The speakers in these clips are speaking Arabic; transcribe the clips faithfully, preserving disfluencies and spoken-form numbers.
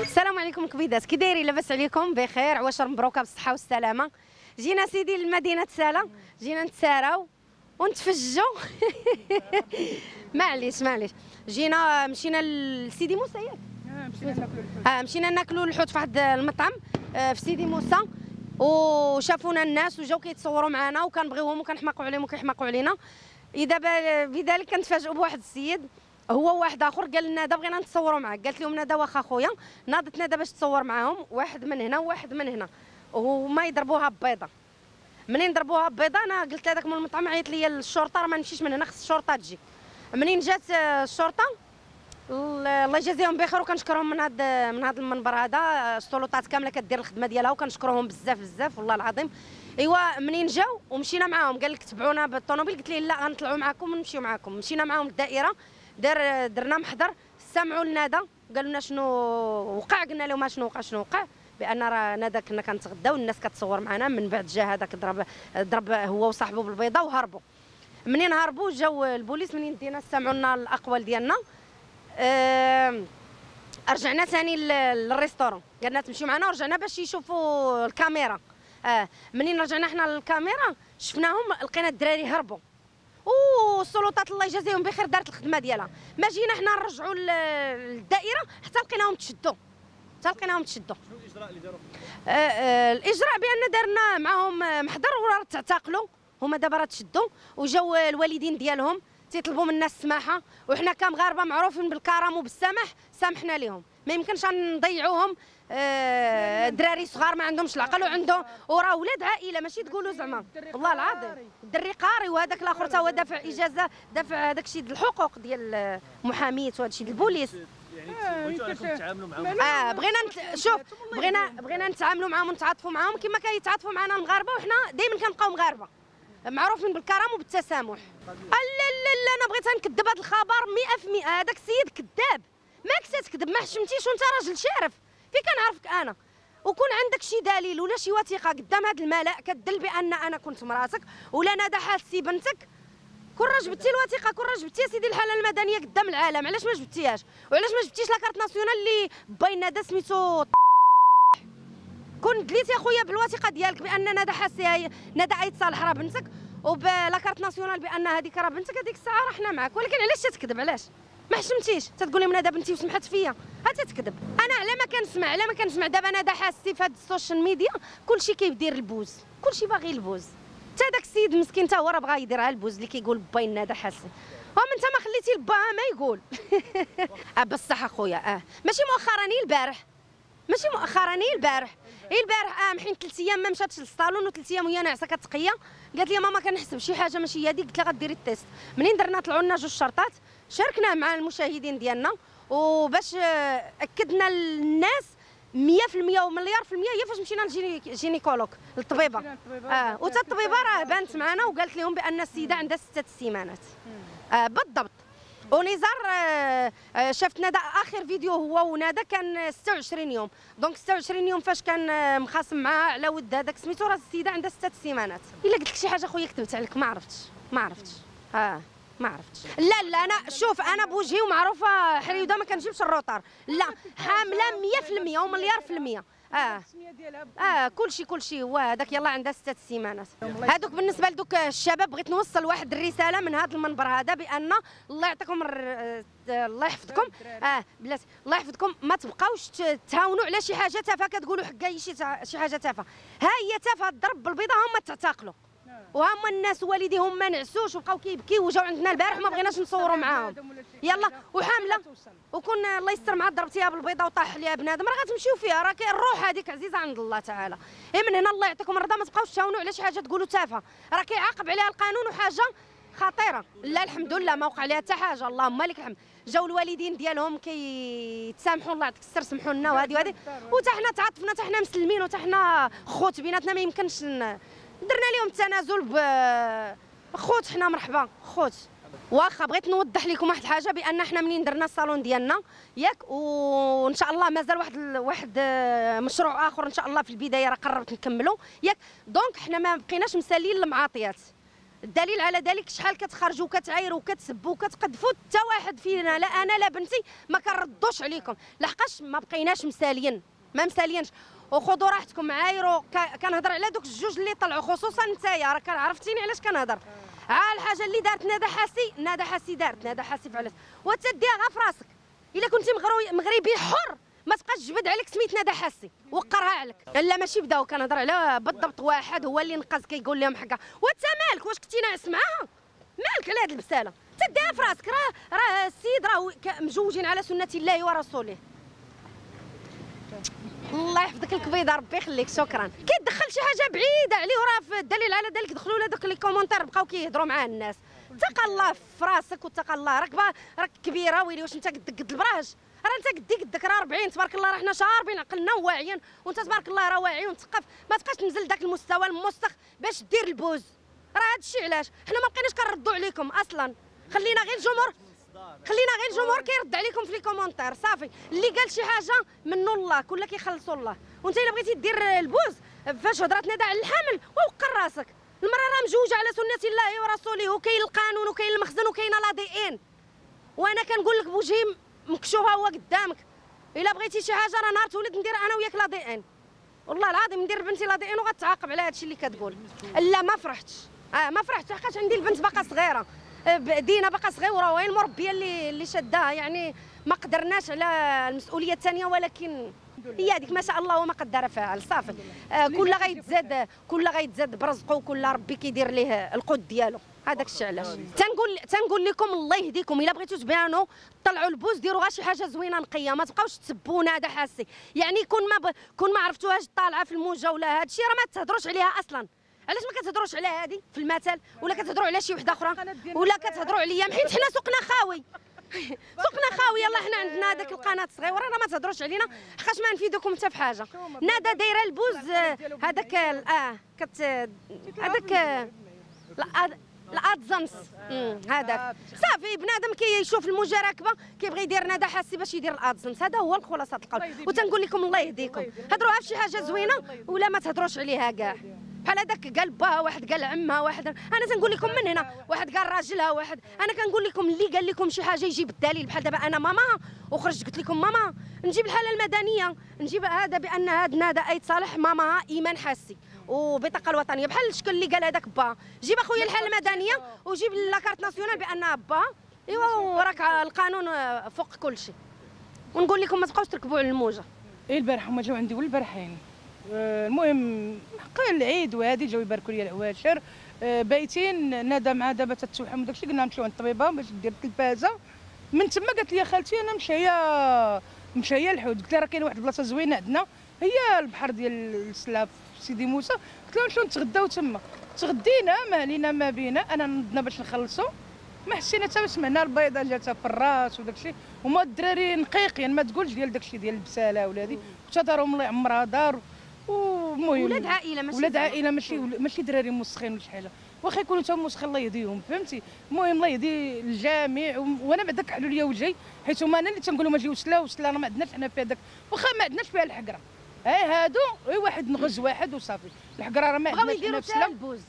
السلام عليكم كبيدات، كي دايرين؟ لاباس عليكم؟ بخير، عواشر مبروكه بالصحه والسلامه. جينا سيدي لمدينه سالا، جينا نتساراو ونتفجوا. معليش معليش جينا مشينا لسيدي موسى، ياك مشينا ناكلوا الحوت. اه مشينا ناكلوا الحوت في واحد المطعم في سيدي موسى، وشافونا الناس وجاو كيتصوروا معنا وكنبغيوهم وكنحماقوا عليهم وكيحماقوا علينا. دابا بذلك كنتفاجئوا بواحد السيد، هو واحد اخر قال لنا ندى بغينا نتصوروا معاك، قالت لهم ندى واخا خويا، ناضت ندى باش تصور معاهم، واحد من هنا وواحد من هنا، وهما يضربوها ببيضه. منين ضربوها ببيضه انا قلت لهذاك من المطعم، عيط لي الشرطه راه ما نمشيش من هنا، خص الشرطه تجي. منين جات الشرطه الله يجازيهم بخير، وكنشكرهم من هذا من هذا المنبر هذا، السلطات كامله كدير الخدمه ديالها وكنشكرهم بزاف بزاف والله العظيم. ايوا منين جاو ومشينا معاهم قال لك تبعونا بالطونوبيل، قلت ليه لا غنطلعوا معكم ونمشيو معكم. مشينا معاهم الدائره، دار درنا محضر، سمعوا لندى قالوا لنا شنو وقع، قلنا لهم شنو وقع شنو وقع، بان راه ندى كنا كنتغداو والناس كتصور معنا. من بعد جا هذاك ضرب ضرب هو وصاحبه بالبيضه وهربوا. منين هربوا جاو البوليس، منين دينا سمعوا لنا الاقوال ديالنا، أه رجعنا ثاني للريستورون، قالنا تمشيو معنا ورجعنا باش يشوفوا الكاميرا. اه منين رجعنا حنا للكاميرا شفناهم، لقينا الدراري هربوا، والسلطات الله يجازيهم بخير دارت الخدمه ديالها. ما جينا حنا نرجعوا للدائره حتى لقيناهم تشدوا، حتى لقيناهم تشدوا. شنو الاجراء اللي داروا؟ آه آه الاجراء بان دارنا معاهم محضر وراه تعتقلوا، هما دابا راه تشدوا وجاو الوالدين ديالهم تيطلبوا منا السماحه، وحنا كمغاربه معروفين بالكرم وبالسمح سامحنا لهم، ما يمكنش نضيعوهم. آه دراري صغار ما عندهمش العقل وعندهم وراه ولاد عائله، ماشي تقولوا زعما والله العظيم الدري قاري. وهذاك الاخر تا هو دافع اجازه، دافع هذاك الشيء الحقوق ديال محاميت وهذا الشيء البوليس. اه بغينا نت... شوف بغينا بغينا نتعاملوا معاهم ونتعاطفوا معاهم كما كيتعاطفوا معنا المغاربه، وحنا دائما كنبقاو مغاربه معروفين بالكرم وبالتسامح. لا لا لا انا بغيت نكذب هذا الخبر مئة في المئة، هذاك السيد كذاب، ماك تكذب ما حشمتيش وانت راجل شارف، في كنعرفك انا. وكون عندك شي دليل ولا شي وثيقه قدام هذا الملاء كدل بان انا كنت مراتك ولا ندى حاسي بنتك، كون راه جبتي الوثيقه، كون راه جبتي يا سيدي الحاله المدنيه قدام العالم، علاش ما جبتيهاش؟ وعلاش ما جبتيش لاكارت ناسيونال اللي باين ندى سميتو؟ كون دليت يا خويا بالوثيقه ديالك بان ندى حاسي ندى ايت صالح راه بنتك، وبلاكارت ناسيونال بان هذيك راه بنتك، هذيك الساعه راه حنا معاك. ولكن علاش تكذب؟ علاش ما حشمتيش تتقول لي ندى بنتي وسمحت فيا؟ ها تتكذب. انا على ما كنسمع على ما كنسمع دابا ندى حاسي في هاد السوشيال ميديا كلشي كيدير البوز، كلشي باغي البوز، حتى داك السيد مسكين حتى هو راه بغا يديرها البوز اللي كيقول باين ندى حاسي. هم انت ما خليتي لباها ما يقول. اه بصح اخويا، اه ماشي مؤخرا البارح، ماشي مؤخرا البارح البارح اه محين ثلاث ايام ما مشاتش للصالون، وثلاث ايام وهي ناعسه كتقيا، قالت لي ماما كنحسب شي حاجه ماشي هي ديك، قلت لها غديري التيست. منين درنا طلعوا لنا جوج شرطات شاركناه مع المشاهدين ديالنا، وباش اكدنا للناس مئة في المئة ومليار في المئة هي فاش مشينا للجينيكولوج للطبيبه. اه وتا الطبيبه راه بانت معنا وقالت لهم بان السيده عندها سته سيمانات آه بالضبط. ونزار آه آه شافت ندى اخر فيديو هو وندى كان ستة وعشرين يوم، دونك ستة وعشرين يوم فاش كان آه مخاصم معاها على ود هذاك سميتو، راه السيده عندها سته سيمانات. الا قلت لك شي حاجه خويا كتبت عليك، ما عرفتش ما عرفتش اه ما عرفتش. لا لا انا شوف انا بوجهي ومعروفه حريوده ما كنجيبش الروطار، لا حامله مئة في المئة ومليار في المئة. اه اه كلشي كلشي هو هذاك، يلاه عندها ست سيمانات. هذوك بالنسبه لدوك الشباب بغيت نوصل واحد الرساله من هذا المنبر هذا، بان الله يعطيكم الله يحفظكم، اه بلاتي الله يحفظكم، ما تبقاوش تهاونوا على شي حاجه تافهه كتقولوا حكايه شي حاجه تافهه، ها هي تافهه الضرب بالبيضه، هما تعتقلوا وهما الناس والديهم ما نعسوش وبقاو كيبكيو وجاو عندنا البارح وما بغيناش نصوروا معاهم. يلا وحامله وكون الله يستر مع ضربتيها بالبيضه وطاح عليها بنادم راه غتمشيو فيها، راه الروح هذيك عزيزه عند الله تعالى. اي من هنا الله يعطيكم الرضا، ما تبقاوش تهاونوا على شي حاجه تقولوا تافهه، راه كيعاقب عليها القانون وحاجه خطيره. لا الحمد لله ما وقع عليها حتى حاجه، اللهم لك الحمد. جاو الوالدين ديالهم كيتسامحوا، الله يعطيك السر سمحوا لنا وهذه وهذه، وتا حنا تعاطفنا تا حنا مسلمين وتا حنا خوت بيناتنا، ما يمكنش درنا لهم التنازل بخوت، حنا مرحبا خوت. واخا بغيت نوضح لكم واحد الحاجه، بان حنا منين درنا الصالون ديالنا ياك، وان شاء الله مازال واحد واحد مشروع اخر ان شاء الله في البدايه راه قربت نكملو ياك، دونك حنا ما بقيناش مسالين المعاطيات الدليل على ذلك شحال كتخرجوا وكتعايروا وكتسبوا وكتقذفوا حتى واحد فينا، لا انا لا بنتي ما كنردوش عليكم لحقاش ما بقيناش مساليين، ما مساليينش. وخذوا راحتكم عايروا. كنهضر على دوك الجوج اللي طلعوا، خصوصا نتايا راك عرفتيني علاش كنهضر. ها الحاجه اللي دارت ندى حاسي، ندى حاسي دارت ندى حاسي فعلات، وتديها غا في راسك. الا كنتي مغربي حر ما تبقاش تجبد عليك سميت ندى حاسي، وقرها عليك. لا ماشي بداو، كنهضر على بالضبط واحد هو اللي نقص كيقول لهم حكا. وانت مالك، واش كنتي ناعس معاها؟ مالك على هاد البساله؟ تديها في راسك. راه راه السيد راه مجوجين على سنه الله ورسوله. الله يحفظك الكبيده، ربي يخليك، شكرا. كيدخل شي حاجه بعيده عليه، وراه الدليل على ذلك دخلوا لهذوك لي كومونتير بقاو كيهضروا معاه الناس. تقى الله في راسك وتقى الله، راك راك كبيره ويلي. واش انت قد قد البراج؟ راه انت قديك قدك، راه أربعين تبارك الله، راه حنا شاربين عقلنا وواعيين، وانت تبارك الله راه واعي ومثقف. ما تبقاش تنزل داك المستوى الموسخ باش دير البوز. راه هادشي علاش حنا ما بقيناش كنردوا عليكم اصلا. خلينا غير الجمهور، خلينا غير الجمهور كيرد عليكم في لي كومونتير صافي. اللي قال شي حاجه منو الله، كلها كيخلصوا الله. وانت الا بغيتي دير البوز فاش هضرات ندى على الحمل، ووقر راسك. المراه راه مجوجه على سنه الله ورسوله، وكاين القانون وكاين المخزن وكاين لا دي ان. وانا كنقول لك بوجهي مكشوفه هو قدامك. الا بغيتي شي حاجه راه نهار تولد ندير انا وياك لا دي ان، والله العظيم ندير بنتي لا دي ان وغتعاقب على هادشي اللي كتقول. لا ما فرحتش، اه ما فرحتش حقاش عندي البنت باقا صغيره، دينا باقا صغيره، وهي المربيه اللي اللي شداها. يعني ما قدرناش على المسؤوليه الثانيه، ولكن هي هذيك ما شاء الله وما قدر فعل صافي. آه كل غيتزاد كل غيتزاد برزقه، وكل ربي كيدير ليه القد ديالو. هذاك الشيء علاش تنقول تنقول لكم الله يهديكم. الا بغيتو تبانوا طلعوا البوز، ديروا غير شي حاجه زوينه نقيه، ما تبقاوش تسبونا. هذا حاسي يعني كون ما ب... كون ما عرفتوهاش طالعه في الموجه ولا هذا الشيء، راه ما تهضروش عليها اصلا. علاش ما كتهضروش على هذه في المثل، ولا كتهضروا على شي وحده اخرى، ولا كتهضروا عليا؟ حيت حنا سوقنا خاوي، سوقنا خاوي. يلاه حنا عندنا هذاك القناه الصغيره، راه ما تهضروش علينا حقاش ما نفيدوكم حتى في حاجه. ندى دايره البوز هذاك اه كت هذاك الادزمس هذاك صافي. بنادم كيشوف المجاركبه كيبغي يدير ندى حاسي باش يدير الادزمس. هذا هو الخلاصه القول. وتنقول لكم الله يهديكم، هضروها في شي حاجه زوينه ولا ما تهضروش عليها كاع. بحال هذاك قال باها، واحد قال عمها، واحد انا تنقول لكم من هنا، واحد قال راجلها، واحد انا كنقول لكم اللي قال لكم شي حاجه يجيب الدليل. بحال دابا انا ماما وخرجت قلت لكم ماما، نجيب الحاله المدنيه، نجيب هذا بان هاد ندى ايت صالح ماماها ايمان حاسي وبطاقه الوطنيه بحال الشكل اللي قال هذاك باها. جيب اخويا الحاله المدنيه وجيب لاكارت ناسيونال بانها باها. ايوا وراك القانون فوق كل شيء. ونقول لكم ما تبقاوش تركبوا على الموجه. ايه البارح هما جاو عندي ولا البارحين، المهم حقا العيد وهادي جاو يباركوا لي العواشر. بايتين ندى مع دابا تتوحم وداكشي، قلنا نمشيو عند الطبيبه باش دير التلفازه. من تما قالت لي خالتي انا مشايه مشايه الحوت. قلت لها راه كاين واحد البلاصه زوينه عندنا هي البحر ديال السلاف سيدي موسى. قلت لها نمشيو نتغداو تما. تغدينا ما لينا ما بينا، انا نضنا باش نخلصوا، ما حسينا حتى سمعنا البيضه جاتها في الراس وداكشي. هما الدراري نقيقين ما تقولش ديال داكشي ديال البساله ولا هادي، حتى دارهم الله يعمرها دار. المهم ولاد عائله ماشي ولاد عائله ماشي ماشي دراري موسخين ولا شي حاجه، واخا يكونوا حتى موسخين الله يهديهم فهمتي. المهم الله يهدي الجميع. وانا بعدا كحلوا ليا وجهي، حيت هما انا اللي تنقول ما جيوش لا وسلا، راه ما عندناش حنا في هذاك، واخا ما عندناش فيها الحقره. اي هادو اي واحد نغز واحد وصافي، الحقره راه ما عندناش حنا في البوز،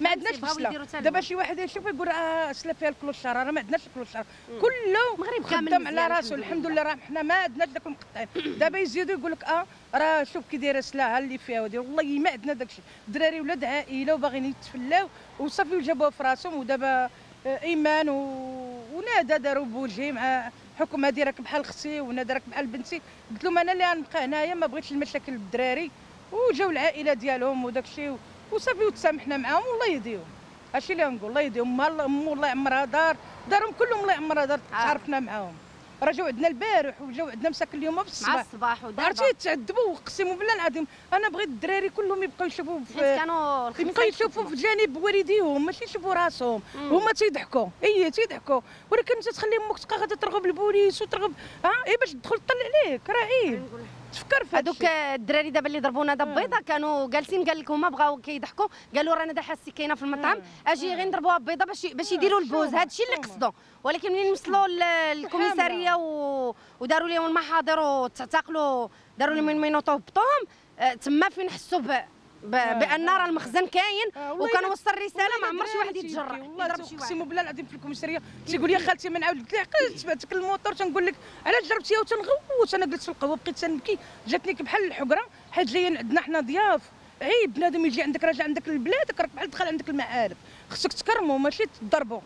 ما عندناش في. دابا شي واحد يشوف يقول راه سلا فيها الكلوشار، راه ما عندناش الكلوشار، كله مغرب خدام على راسو. الحمد لله راه حنا ما عندناش داك المقطعين. دابا يزيدوا يقول لك اه راه شوف كي دايره سلاها اللي فيها ودي. والله ما عندنا داكشي، دراري ولاد عائله وباغيين يتفلاو وصافي وجابوها في راسهم. ودابا ايمان وندى داروا بوجهي مع حكم هادي راك بحال اختي وندى راك بحال بنتي. قلت لهم انا اللي غنبقى هنايا ما بغيتش المشاكل بالدراري، وجاو العائله ديالهم وداكشي وصافي وتسامحنا معاهم. والله يهديهم هادشي اللي غنقول، الله يهديهم. مو الله يعمرها دار، دارهم كلهم الله يعمرها دار. تعرفنا معاهم، راه جاو عندنا البارح وجاو عندنا مساكن اليوم في الصباح مع الصباح. ودابا عرفتي تعذبوا، اقسم بالله العظيم انا بغيت الدراري كلهم يبقاو يشوفوا في كانوا يبقاو يشوفوا في جانب والديهم، ماشي يشوفوا راسهم. هما تيضحكوا، اي تيضحكوا، ولكن انت تخلي امك تبقى غادا ترغب البوليس وترغب ها اي باش تدخل تطلع عليك، راه عيب. تفكر في هذوك الدراري دابا اللي ضربونا دابا بيضه، كانوا جالسين قال لكم هما بغاو كيضحكوا، قالوا راه ندى حاسي كاينه في المطعم اجي غير نضربوها بيضه باش باش يديروا البوز. هذا الشيء اللي قصدوا، ولكن منين وصلوا للكوميساريه وداروا لهم المحاضر وتعتقلوا، داروا لهم المينوطو وهبطوهم. تما فين حسوا بان نرى المخزن كاين وكان وصل رساله ما عمرش واحد يتجرأ يضرب شي واحد. اقسم بالله العظيم في الكوميساريه تيقول لي خالتي ما نعاود لك تبعتك الموطور، تنقول لك علاش ضربتيها وتنغوت. انا جلست في القهوه بقيت تنبكي، جاتني بحال الحقره حيت جايين عندنا حنا ضياف. عيب بنادم يجي عندك راجل عندك لبلادك راك بحال دخل عندك المعارف، خصك تكرمو ماشي تضربو،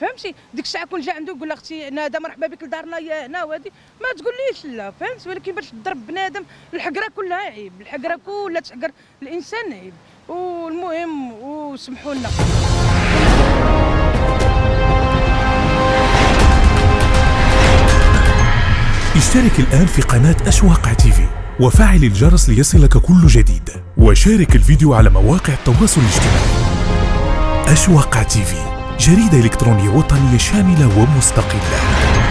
فهمتي؟ ديك الساعه كون جا عنده يقول لها اختي ندى مرحبا بك لدارنا يا هنا وهادي، ما تقوليش لا، فهمت؟ ولكن باش تضرب بنادم، الحقره كلها عيب، الحقره كلها تحقر الانسان عيب. والمهم وسمحوا لنا. اشترك الان في قناه اشواق تيفي وفعل الجرس ليصلك كل جديد، وشارك الفيديو على مواقع التواصل الاجتماعي. اشواق تيفي، جريدة إلكترونية وطنية شاملة ومستقلة.